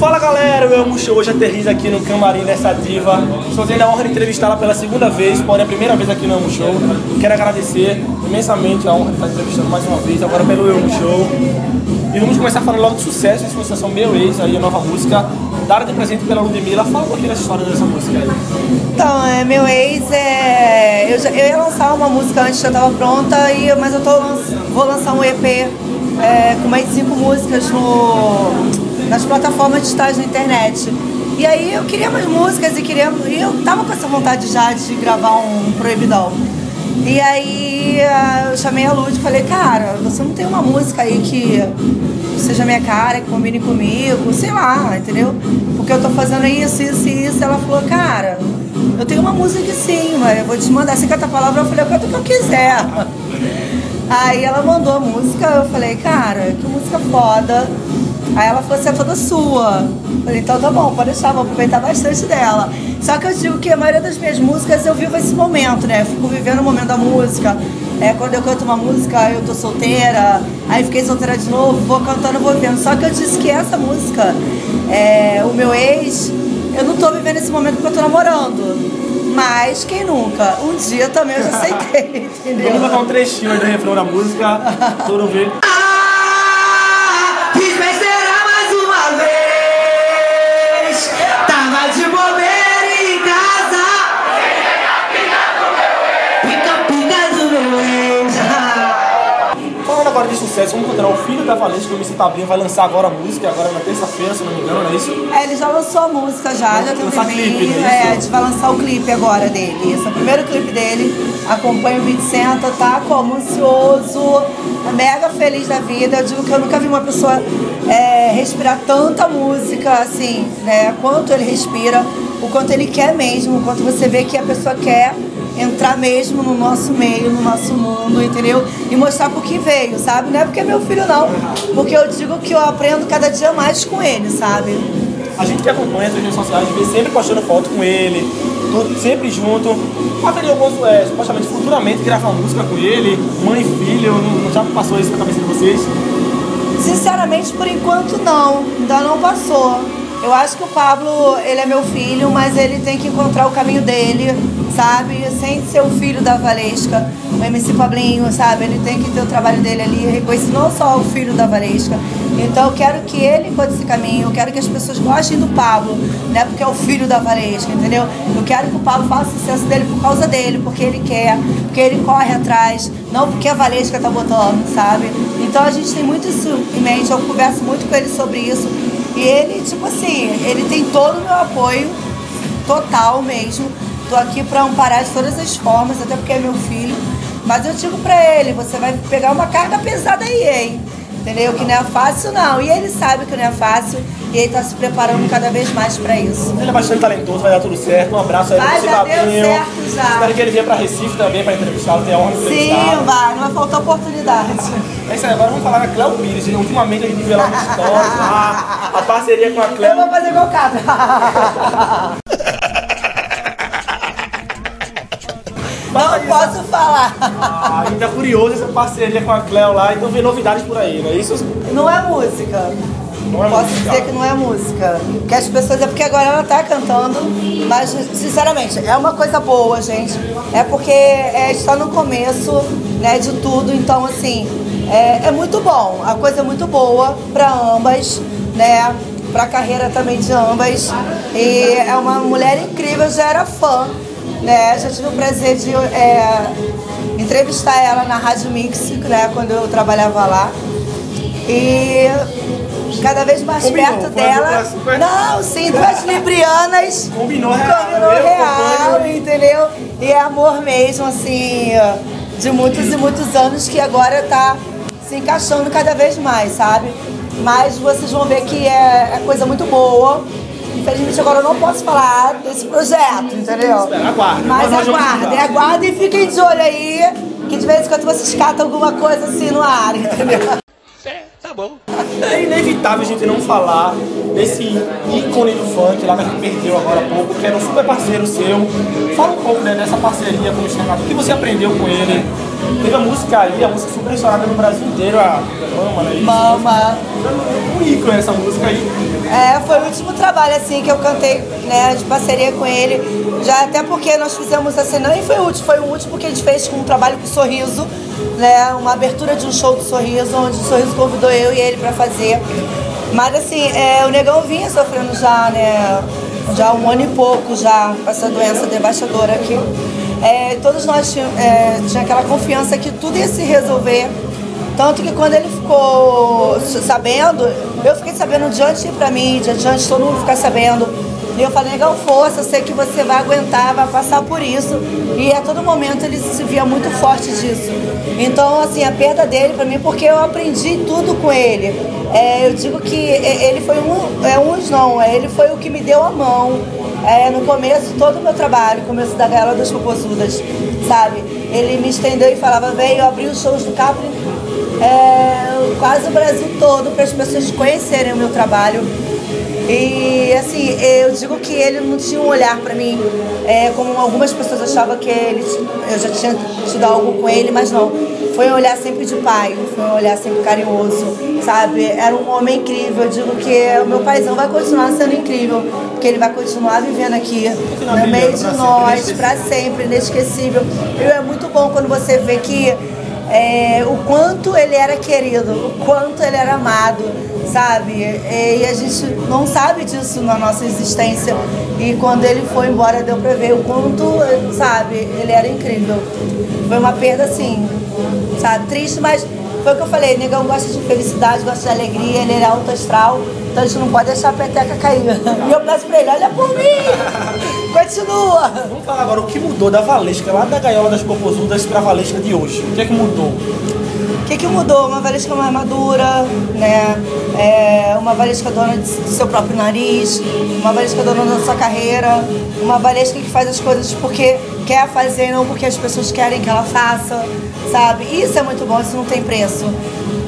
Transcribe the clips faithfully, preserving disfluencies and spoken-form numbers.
Fala galera, eu amo show, hoje aterriza aqui no camarim dessa diva. Estou tendo a honra de entrevistá-la pela segunda vez, porém a primeira vez aqui no Eu Amo Show. Quero agradecer imensamente a honra de estar entrevistando mais uma vez, agora pelo Eu Amo Show. E vamos começar falando logo de sucesso, essa sensação Meu Ex, aí a nova música, dada de presente pela Ludmilla. Fala um pouquinho da história dessa música aí. Então, é, Meu Ex, é... eu, já, eu ia lançar uma música antes, já estava pronta, e, mas eu tô, vou lançar um E P é, com mais de cinco músicas no... nas plataformas digitais na internet. E aí eu queria mais músicas e queria... e eu tava com essa vontade já de gravar um proibidão. E aí eu chamei a Lud e falei, cara, você não tem uma música aí que seja minha cara, que combine comigo, sei lá, entendeu? Porque eu tô fazendo isso, isso e isso. Ela falou, cara, eu tenho uma música sim, mas eu vou te mandar. Você canta a palavra, eu falei, eu canto o que eu quiser. Aí ela mandou a música, eu falei, cara, que música foda. Aí ela falou assim, é toda sua. Eu falei, então tá bom, pode deixar, vou aproveitar bastante dela. Só que eu digo que a maioria das minhas músicas eu vivo esse momento, né? Eu fico vivendo o momento da música. É, quando eu canto uma música, eu tô solteira, aí fiquei solteira de novo, vou cantando, vou vendo. Só que eu disse que essa música, é, o Meu Ex, eu não tô vivendo esse momento porque eu tô namorando. Mas quem nunca? Um dia também eu já aceitei, entendeu? Vamos botar um trechinho aí do refrão da música, todo mundo vê. De sucesso, vamos encontrar o filho da Valesca, o M C Pablinho, vai lançar agora a música, agora na terça-feira, se não me engano, não é isso? É, ele já lançou a música já, já tem um clipe, né? É, a gente vai lançar o clipe agora dele, esse é o primeiro clipe dele, acompanha o Vicenta, tá como ansioso, mega feliz da vida. Eu digo que eu nunca vi uma pessoa é, respirar tanta música, assim, né, quanto ele respira, o quanto ele quer mesmo, o quanto você vê que a pessoa quer entrar mesmo no nosso meio, no nosso mundo, entendeu? E mostrar por que veio, sabe? Não é porque é meu filho, não. Porque eu digo que eu aprendo cada dia mais com ele, sabe? A gente que acompanha as redes sociais, vê sempre postando foto com ele, tudo, sempre junto. Haveria algum, é, supostamente, futuramente, gravar música com ele, mãe e filho, não, já passou isso na cabeça de vocês? Sinceramente, por enquanto, não. Ainda não passou. Eu acho que o Pablo, ele é meu filho, mas ele tem que encontrar o caminho dele, sabe? Sem ser o filho da Valesca, o M C Pablinho, sabe? Ele tem que ter o trabalho dele ali, reconhecer não só o filho da Valesca. Então eu quero que ele encontre esse caminho, eu quero que as pessoas gostem do Pablo, né? Porque é o filho da Valesca, entendeu? Eu quero que o Pablo faça o sucesso dele por causa dele, porque ele quer, porque ele corre atrás, não porque a Valesca tá botando, sabe? Então a gente tem muito isso em mente, eu converso muito com ele sobre isso. E ele, tipo assim, ele tem todo o meu apoio, total mesmo. Tô aqui pra amparar de todas as formas, até porque é meu filho. Mas eu digo pra ele, você vai pegar uma carga pesada aí, hein? Entendeu? Que não é fácil, não. E ele sabe que não é fácil. E ele tá se preparando cada vez mais pra isso. Ele é bastante talentoso, vai dar tudo certo. Um abraço aí pra você, Babinho. Espero que ele venha pra Recife também, pra entrevistá-lo. Tem a honra de entrevistá-lo. Sim, vai. Não vai faltar oportunidade. É isso aí. Agora vamos falar da Cléo Pires. Ultimamente a gente viu ela no stories lá. A parceria com a Cléo. Eu vou fazer igual o cara. Não posso falar. Ah, ainda é curioso essa parceria com a Cléo lá, então vê novidades por aí, não é isso? Não é música. Não é posso música. dizer que não é música. Porque as pessoas... É porque agora ela tá cantando, mas sinceramente, é uma coisa boa, gente. É porque é, está no começo, né, de tudo, então assim, é, é muito bom. A coisa é muito boa para ambas, né? Pra carreira também de ambas. E é uma mulher incrível, já era fã. Né, já tive o prazer de é, entrevistar ela na Rádio Mix, né, quando eu trabalhava lá. E chega cada vez mais combinou, perto dela. Pra... Não, sim, duas librianas. Combinou real. Combinou real, entendeu? E é amor mesmo, assim, de muitos e muitos anos que agora tá se encaixando cada vez mais, sabe? Mas vocês vão ver que é coisa muito boa. Infelizmente agora eu não posso falar desse projeto, entendeu? Espera, aguarda. Mas aguardem, aguardem e fiquem de olho aí, que de vez em quando vocês catam alguma coisa assim no ar, entendeu? É, tá bom. É inevitável a gente não falar desse ícone do funk lá que a gente perdeu agora há pouco, que era um super parceiro seu. Fala um pouco, né, dessa parceria com o Externato, o que você aprendeu com ele? Teve a música aí, a música super estourada no Brasil inteiro, a Mama, né? Mama. Um ícone essa música aí. É, foi o último trabalho, assim, que eu cantei, né, de parceria com ele. Já até porque nós fizemos, assim, não foi o último, foi o último que a gente fez com um trabalho com o Sorriso, né, uma abertura de um show do Sorriso, onde o Sorriso convidou eu e ele pra fazer. Mas, assim, é, o Negão vinha sofrendo já, né, já um ano e pouco já, com essa doença devastadora aqui. É, todos nós tínhamos é, tinha aquela confiança que tudo ia se resolver. Tanto que quando ele ficou sabendo, eu fiquei sabendo de antes pra mim, de antes todo mundo ficar sabendo. E eu falei, legal, força, eu sei que você vai aguentar, vai passar por isso. E a todo momento ele se via muito forte disso. Então, assim, a perda dele pra mim, porque eu aprendi tudo com ele. É, eu digo que ele foi um, é uns não, ele foi o que me deu a mão. É, no começo, todo o meu trabalho, começo da Gaiola das Popozudas, sabe? Ele me estendeu e falava, vem, eu abri os shows do Capri. É, quase o Brasil todo, para as pessoas conhecerem o meu trabalho. E assim, eu digo que ele não tinha um olhar para mim, é, como algumas pessoas achavam que ele, eu já tinha tido algo com ele, mas não. Foi um olhar sempre de pai, foi um olhar sempre carinhoso, sabe? Era um homem incrível, eu digo que o meu paizão vai continuar sendo incrível, porque ele vai continuar vivendo aqui, no meio de nós, para sempre, inesquecível. E é muito bom quando você vê que É, o quanto ele era querido, o quanto ele era amado, sabe? É, e a gente não sabe disso na nossa existência. E quando ele foi embora, deu pra ver o quanto, sabe? Ele era incrível. Foi uma perda, assim, sabe? Triste, mas foi o que eu falei. O Negão gosta de felicidade, gosta de alegria, ele é alto astral. Então a gente não pode deixar a peteca cair. E eu peço pra ele, olha por mim! Continua! Vamos falar agora o que mudou da Valesca, lá da Gaiola das Popozudas, pra Valesca de hoje. O que é que mudou? O que é que mudou? Uma Valesca mais madura, né? É, uma Valesca dona de seu próprio nariz, uma Valesca dona da sua carreira, uma Valesca que faz as coisas porque quer fazer, não porque as pessoas querem que ela faça, sabe? Isso é muito bom, isso não tem preço.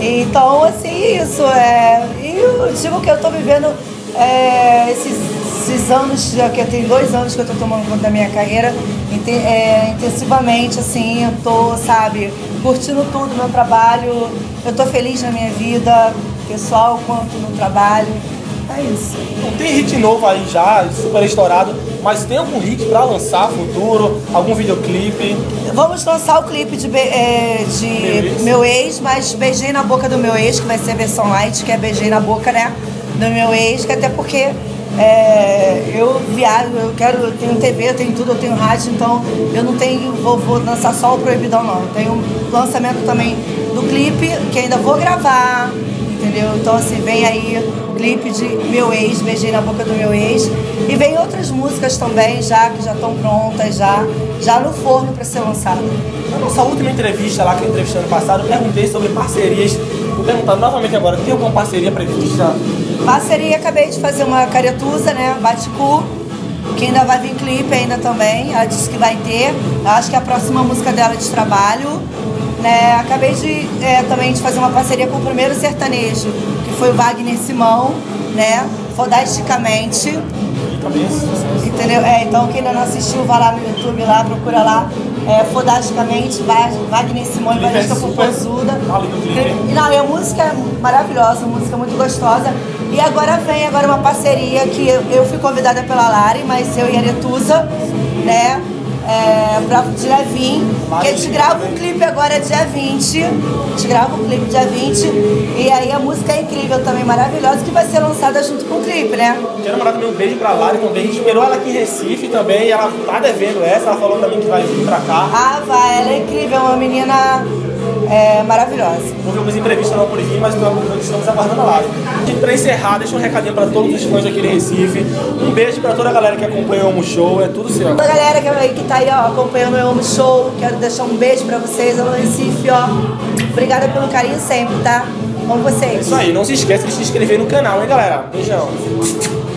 Então, assim, isso é... E eu digo que eu tô vivendo é, esses, esses anos, já que tem dois anos que eu tô tomando conta da minha carreira, é, intensivamente, assim, eu tô, sabe, curtindo tudo, meu trabalho, eu tô feliz na minha vida, pessoal, quanto no trabalho, é isso. Não tem hit novo aí já, super estourado, mas tem algum hit pra lançar futuro, algum videoclipe? Vamos lançar o clipe de, é, de Meu Ex, mas Beijei na Boca do Meu Ex, que vai ser a versão light, que é Beijei na Boca, né, do Meu Ex, que até porque é, eu viajo, eu quero, eu tenho T V, eu tenho tudo, eu tenho rádio, então eu não tenho, vou, vou lançar só o Proibidão, não. Eu tenho um lançamento também do clipe, que ainda vou gravar, entendeu? Então, assim, vem aí o clipe de Meu Ex, Beijei na Boca do Meu Ex. E vem outras músicas também, já que já estão prontas, já, já no forno para ser lançada. Na nossa última entrevista lá, que eu entrevistei ano passado, eu perguntei sobre parcerias. Vou perguntar novamente agora, tem alguma parceria prevista? Parceria, acabei de fazer uma Aretuza, né, Baticur, que ainda vai vir clipe ainda também, ela disse que vai ter. Eu acho que a próxima música dela é de trabalho. É, acabei de, é, também de fazer uma parceria com o primeiro sertanejo, que foi o Wagner Simão, né? Fodasticamente. Entendeu? É, então quem ainda não assistiu, vai lá no YouTube, lá, procura lá. É, Fodasticamente, Wagner Simão e Valesca Popozuda. Não, e a música é maravilhosa, uma música muito gostosa. E agora vem agora uma parceria que eu, eu fui convidada pela Lari, mas eu e a Aretuza, né? É, pra, de Levin, que a gente grava um clipe agora dia vinte, a gente grava um clipe dia vinte, e aí a música é incrível também, maravilhosa, que vai ser lançada junto com o clipe, né? Quero mandar também um beijo pra Lari também, a gente esperou ela aqui em Recife também, e ela tá devendo essa, ela falou também que vai vir pra cá. Ah, vai, ela é incrível, é uma menina é maravilhosa. Tivemos entrevista lá por aqui, mas estamos aguardando a Lari. Para encerrar, deixa um recadinho para todos os fãs aqui de Recife. Um beijo para toda a galera que acompanha o Eu Amo Show, é tudo seu. Toda a galera que está aí ó, acompanhando o Eu Amo Show, quero deixar um beijo para vocês, eu amo Recife, ó. Obrigada pelo carinho sempre, tá? Com vocês. É isso aí, não se esqueça de se inscrever no canal, hein, galera? Beijão.